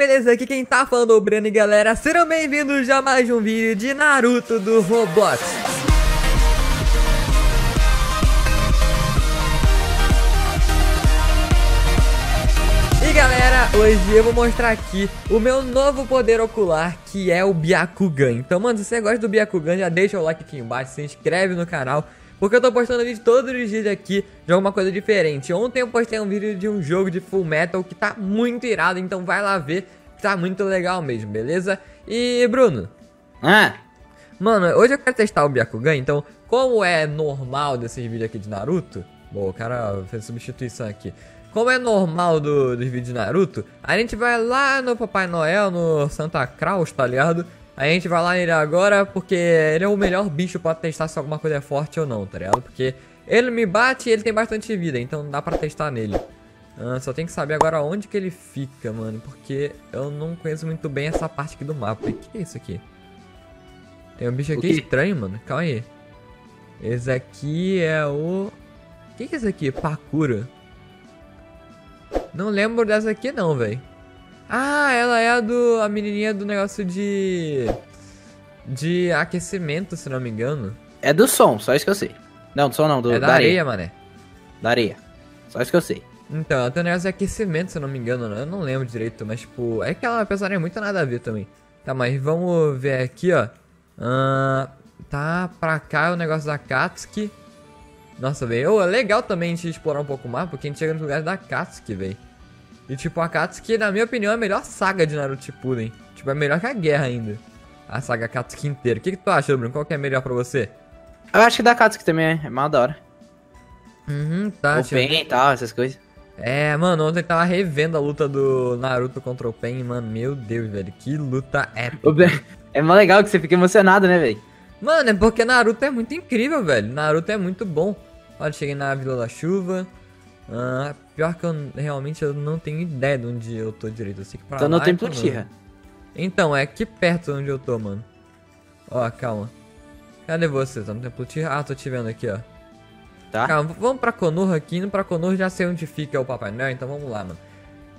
beleza? Aqui quem tá falando é o Breno e galera, sejam bem-vindos a mais um vídeo de Naruto do Roblox. E galera, hoje eu vou mostrar aqui o meu novo poder ocular, que é o Byakugan. Então mano, se você gosta do Byakugan, já deixa o like aqui embaixo, se inscreve no canal, porque eu tô postando vídeo todos os dias aqui de alguma coisa diferente. Ontem eu postei um vídeo de um jogo de Full Metal que tá muito irado, então vai lá ver, que tá muito legal mesmo, beleza? E Bruno? Ah! Mano, hoje eu quero testar o Byakugan, então como é normal desses vídeos aqui de Naruto... Bom, o cara fez substituição aqui. Como é normal dos vídeos de Naruto, a gente vai lá no Papai Noel, no Santa Claus, tá ligado? A gente vai lá nele agora porque ele é o melhor bicho pra testar se alguma coisa é forte ou não, tá ligado? Porque ele me bate e ele tem bastante vida, então dá pra testar nele. Só tem que saber agora onde que ele fica, mano, porque eu não conheço muito bem essa parte aqui do mapa. E que é isso aqui? Tem um bicho aqui estranho, mano. Calma aí. Esse aqui é o... que é isso aqui? Pakura. Não lembro dessa aqui não, velho. Ah, ela é a menininha do negócio de aquecimento, se não me engano. É do som, só isso que eu sei. Não, do som não, é da areia, mané. Da areia, só isso que eu sei. Então, ela tem um negócio de aquecimento, se não me engano. Eu não lembro direito, mas tipo, é que ela personagem é muito nada a ver também. Tá, mas vamos ver aqui, ó. Tá, pra cá é o negócio da Akatsuki. Nossa, velho, é legal também a gente explorar um pouco o mapa, porque a gente chega nos lugares da Akatsuki, velho. E tipo, a Akatsuki, na minha opinião, é a melhor saga de Naruto Shippuden. Tipo, é melhor que a guerra ainda. A saga Akatsuki inteira. O que tu acha, Bruno? Qual que é melhor pra você? Eu acho que da Akatsuki também é mal da hora. Uhum, tá. O Pain e tal, essas coisas. É, mano, ontem tava revendo a luta do Naruto contra o Pain, mano. Meu Deus, velho, que luta épica. É mó legal que você fica emocionado, né, velho? Mano, é porque Naruto é muito incrível, velho. Naruto é muito bom. Olha, cheguei na Vila da Chuva. Pior que eu realmente eu não tenho ideia de onde eu tô direito. Eu sei que pra então lá, não tem Plutirra. Então, é aqui perto onde eu tô, mano. Ó, calma. Cadê você? Tá no Templo Plutirra? Ah, tô te vendo aqui, ó. Tá. Calma, vamos pra Konoha aqui. Indo pra Konoha já sei onde fica o Papai Noel, então vamos lá, mano.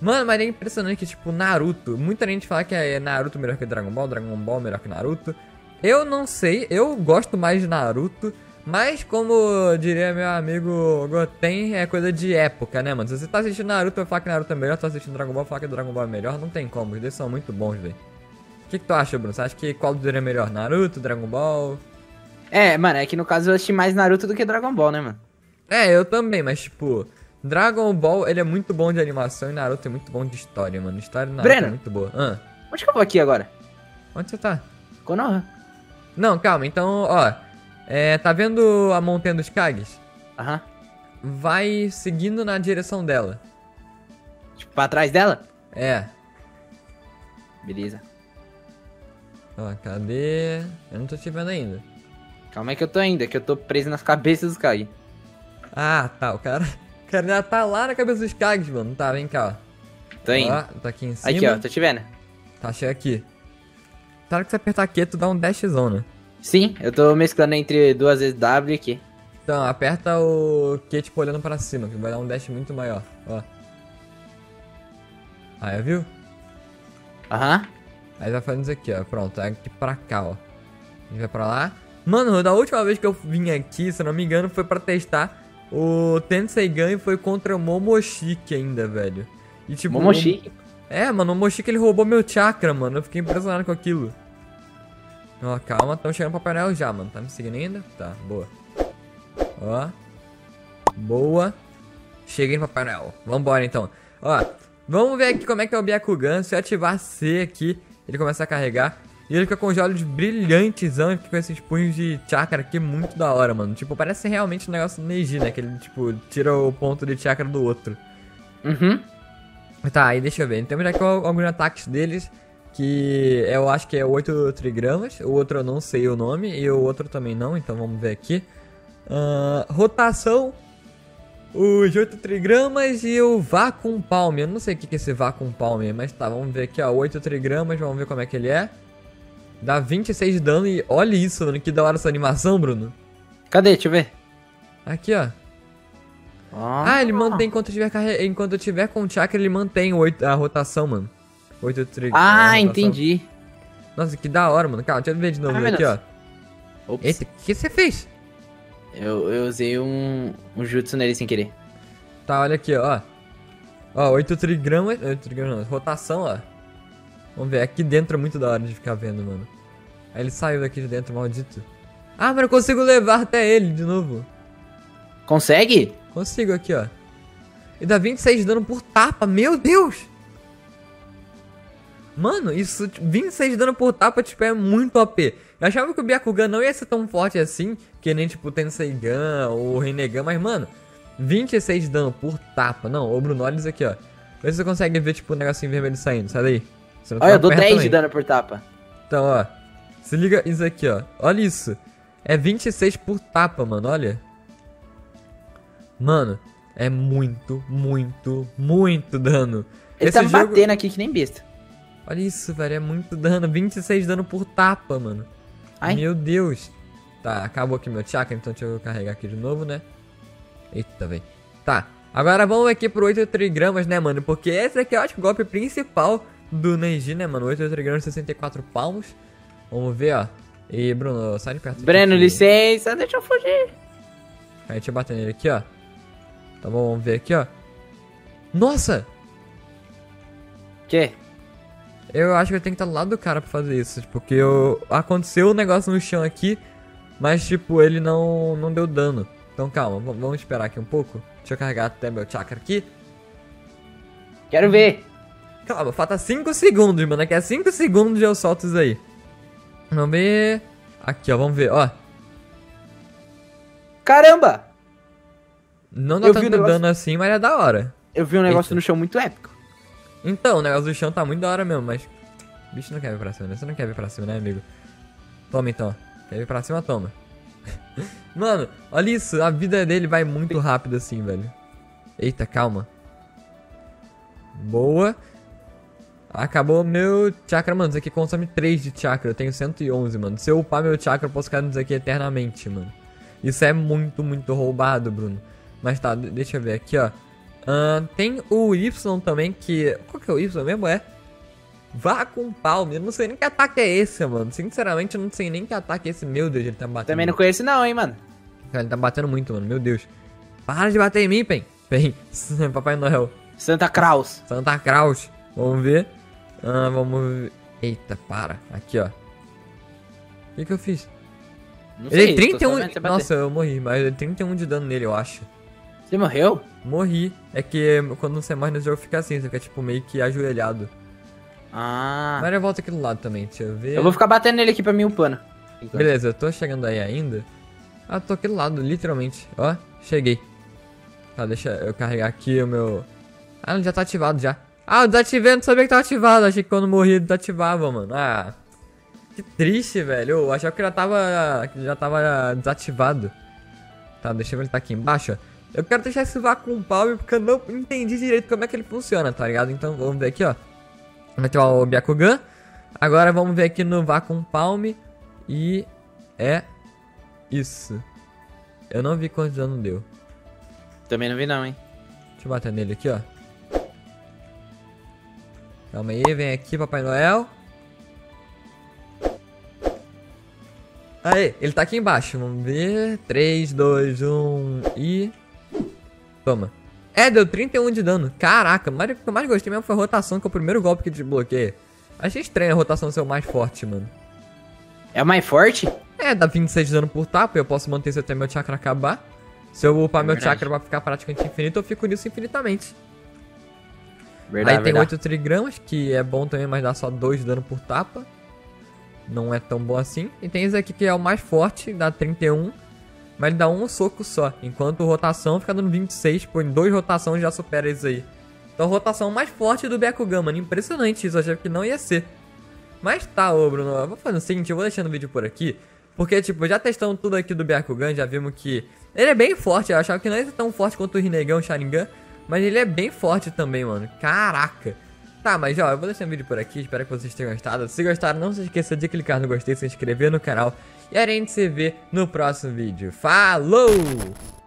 Mano, mas é impressionante que, tipo, Naruto... Muita gente fala que é Naruto melhor que Dragon Ball, Dragon Ball melhor que Naruto. Eu não sei, eu gosto mais de Naruto... Mas, como diria meu amigo Goten, é coisa de época, né, mano? Se você tá assistindo Naruto, vai falar que Naruto é melhor. Se tá assistindo Dragon Ball, vai falar que Dragon Ball é melhor. Não tem como, os dois são muito bons, velho. O que tu acha, Bruno? Você acha que qual dos dois é melhor? Naruto, Dragon Ball? É, mano, é que no caso eu assisti mais Naruto do que Dragon Ball, né, mano? É, eu também, mas tipo... Dragon Ball, ele é muito bom de animação e Naruto é muito bom de história, mano. A história do Naruto Breno, é muito boa. Onde que eu vou aqui agora? Onde você tá? Konoha. Não, calma, então, ó... tá vendo a montanha dos Kags? Aham. Vai seguindo na direção dela. Tipo, pra trás dela? É. Beleza. Ó, cadê? Eu não tô te vendo ainda. Calma aí que eu tô ainda, que eu tô preso nas cabeças dos Kags. Ah, tá, o cara já tá lá na cabeça dos Kags, mano. Tá, vem cá, ó. Tô indo. Ó, tô aqui em cima. Aqui, ó, tô te vendo. Tá, chega aqui. Claro que você apertar Q, tu dá um dashzão, né? Sim, eu tô mesclando entre duas vezes W e Q. Então, aperta o Q, tipo, olhando pra cima, que vai dar um dash muito maior, ó. Aí, viu? Aham. Aí vai fazendo isso aqui, ó, pronto, aqui pra cá, ó. A gente vai pra lá. Mano, da última vez que eu vim aqui, se não me engano, foi pra testar o Tenseigan e foi contra o Momoshiki ainda, velho. E, tipo, Momoshiki? É, mano, o Momoshiki, ele roubou meu chakra, mano, eu fiquei impressionado com aquilo. Ó, calma, estão chegando pro Papai Noel já, mano. Tá me seguindo ainda? Tá, boa. Ó. Boa. Cheguei no Papai Noel. Vambora, então. Ó, vamos ver aqui como é que é o Byakugan. Se eu ativar C aqui, ele começa a carregar. E ele fica com os olhos brilhantes, e fica com esses punhos de chakra aqui muito da hora, mano. Tipo, parece realmente um negócio do Neji, né? Que ele, tipo, tira o ponto de chakra do outro. Uhum. Tá, aí deixa eu ver. Temos aqui alguns ataques deles. Que eu acho que é 8 trigramas. O outro eu não sei o nome. E o outro também não, então vamos ver aqui. Rotação. Os 8 trigramas e o Vacuum Palm. Eu não sei o que é esse Vacuum Palm, mas tá, vamos ver aqui, ó. 8 trigramas, vamos ver como é que ele é. Dá 26 de dano e olha isso, mano. Que da hora essa animação, Bruno. Cadê? Deixa eu ver. Aqui, ó. Ah, ele mantém enquanto eu tiver com o chakra, ele mantém a rotação, mano. 883. Ah, entendi. Nossa, que da hora, mano. Calma, deixa eu ver de novo aqui, ó. Ops. Eita, o que você fez? Eu usei um jutsu nele sem querer. Tá, olha aqui, ó. Ó, 8 trigramas não, rotação, ó. Vamos ver, aqui dentro é muito da hora de ficar vendo, mano. Aí ele saiu daqui de dentro, maldito. Ah, mas eu consigo levar até ele de novo. Consegue? Consigo aqui, ó. E dá 26 de dano por tapa, meu Deus! Mano, isso, 26 de dano por tapa, tipo, é muito OP. Eu achava que o Byakugan não ia ser tão forte assim, que nem, tipo, o Tenseigan ou o Rinnegan, mas, mano, 26 de dano por tapa. Não, o Bruno, olha isso aqui, ó. Vê se você consegue ver, tipo, um negocinho vermelho saindo, sai daí. Olha, eu dou 10 de dano por tapa. Então, ó, se liga isso aqui, ó. Olha isso. É 26 por tapa, mano, olha. Mano, é muito, muito, muito dano. Ele tá batendo aqui que nem besta. Olha isso, velho, é muito dano. 26 dano por tapa, mano. Ai. Meu Deus. Tá, acabou aqui meu chakra, então deixa eu carregar aqui de novo, né? Eita, velho. Tá, agora vamos aqui pro 883 gramas, né, mano? Porque esse aqui eu acho que é o golpe principal do Neji, né, mano? 883 gramas, 64 palmos. Vamos ver, ó. E, Bruno, sai de perto. Breno, aqui, licença, deixa eu fugir. Aí, deixa eu bater nele aqui, ó. Tá bom, vamos ver aqui, ó. Nossa! Que? Eu acho que eu tenho que estar do lado do cara pra fazer isso. Porque aconteceu um negócio no chão aqui, mas, tipo, ele não deu dano. Então, calma, vamos esperar aqui um pouco. Deixa eu carregar até meu chakra aqui. Quero ver! Calma, falta 5 segundos, mano. Aqui é 5 segundos e eu solto isso aí. Vamos ver... Aqui, ó, vamos ver, ó. Caramba! Não dá tanto dano assim, mas é da hora. Eu vi um negócio no chão muito épico. Então, o negócio do chão tá muito da hora mesmo, mas... O bicho não quer vir pra cima, né? Você não quer vir pra cima, né, amigo? Toma, então. Quer vir pra cima? Toma. Mano, olha isso. A vida dele vai muito rápido assim, velho. Eita, calma. Boa. Acabou meu chakra, mano. Isso aqui consome 3 de chakra. Eu tenho 111, mano. Se eu upar meu chakra, eu posso ficar nisso aqui eternamente, mano. Isso é muito, muito roubado, Bruno. Mas tá, deixa eu ver aqui, ó. Tem o Y também, que... Qual que é o Y mesmo? É Vacuum Palm. Eu não sei nem que ataque é esse, mano. Sinceramente, eu não sei nem que ataque é esse. Meu Deus, ele tá batendo. Também não conheço não, hein, mano. Ele tá batendo muito, mano. Meu Deus. Para de bater em mim, Pain. Pain. Papai Noel. Santa Claus. Santa Claus. Vamos ver. Vamos ver. Eita, para. Aqui, ó. O que que eu fiz? Não sei, ele é 31... Nossa, eu morri. Mas é 31 de dano nele, eu acho. Você morreu? Morri. É que quando você morre no jogo fica assim, você fica tipo meio que ajoelhado. Ah. Mas eu volto aqui do lado também, deixa eu ver. Eu vou ficar batendo nele aqui pra mim upando. Então. Beleza, eu tô chegando aí ainda. Ah, tô aqui do lado, literalmente. Ó, cheguei. Tá, deixa eu carregar aqui o meu... Ah, ele já tá ativado já. Ah, eu desativei, não sabia que tava ativado. Achei que quando morri desativava, mano. Ah, que triste, velho. Eu achava que já tava desativado. Tá, deixa eu ver ele tá aqui embaixo, ó. Eu quero deixar esse Vacuum Palm porque eu não entendi direito como é que ele funciona, tá ligado? Então vamos ver aqui, ó. Aqui ó, o Byakugan. Agora vamos ver aqui no Vacuum Palm. E é isso. Eu não vi quanto dano deu. Também não vi não, hein. Deixa eu bater nele aqui, ó. Calma aí, vem aqui, Papai Noel. Aê, ele tá aqui embaixo. Vamos ver. 3, 2, 1 e... Toma. É, deu 31 de dano. Caraca, mas o que eu mais gostei mesmo foi a rotação, que é o primeiro golpe que desbloqueia. Achei estranho a rotação ser o mais forte, mano. É o mais forte? É, dá 26 de dano por tapa. Eu posso manter isso até meu chakra acabar. Se eu upar meu chakra pra ficar praticamente infinito, eu fico nisso infinitamente. Verdade, aí tem 8 trigramas, que é bom também, mas dá só 2 de dano por tapa. Não é tão bom assim. E tem esse aqui que é o mais forte, dá 31. Mas ele dá um soco só, enquanto rotação fica dando 26, pô, em 2 rotações já supera isso aí. Então rotação mais forte do Byakugan, mano, impressionante isso, eu achei que não ia ser. Mas tá, ô Bruno, eu vou fazer o seguinte, eu vou deixando o vídeo por aqui, porque tipo, já testamos tudo aqui do Byakugan, já vimos que ele é bem forte, eu achava que não ia ser tão forte quanto o Rinnegan, o Sharingan, mas ele é bem forte também, mano, caraca. Tá, mas ó, eu vou deixando o vídeo por aqui, espero que vocês tenham gostado. Se gostaram, não se esqueça de clicar no gostei, se inscrever no canal. E a gente se vê no próximo vídeo. Falou!